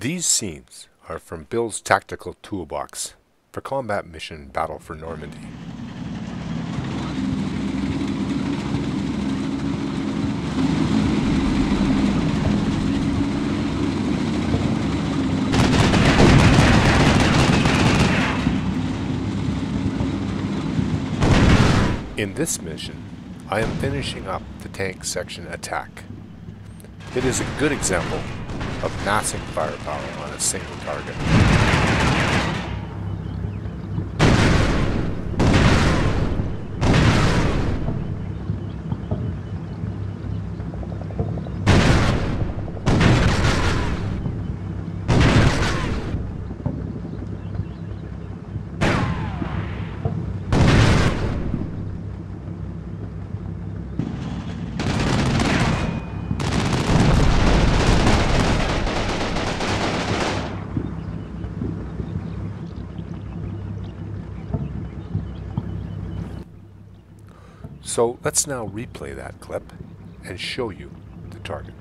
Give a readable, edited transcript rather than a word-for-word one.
These scenes are from Bill's Tactical Toolbox for Combat Mission Battle for Normandy. In this mission, I am finishing up the tank section attack. It is a good example of massing firepower on a single target. So let's now replay that clip and show you the target.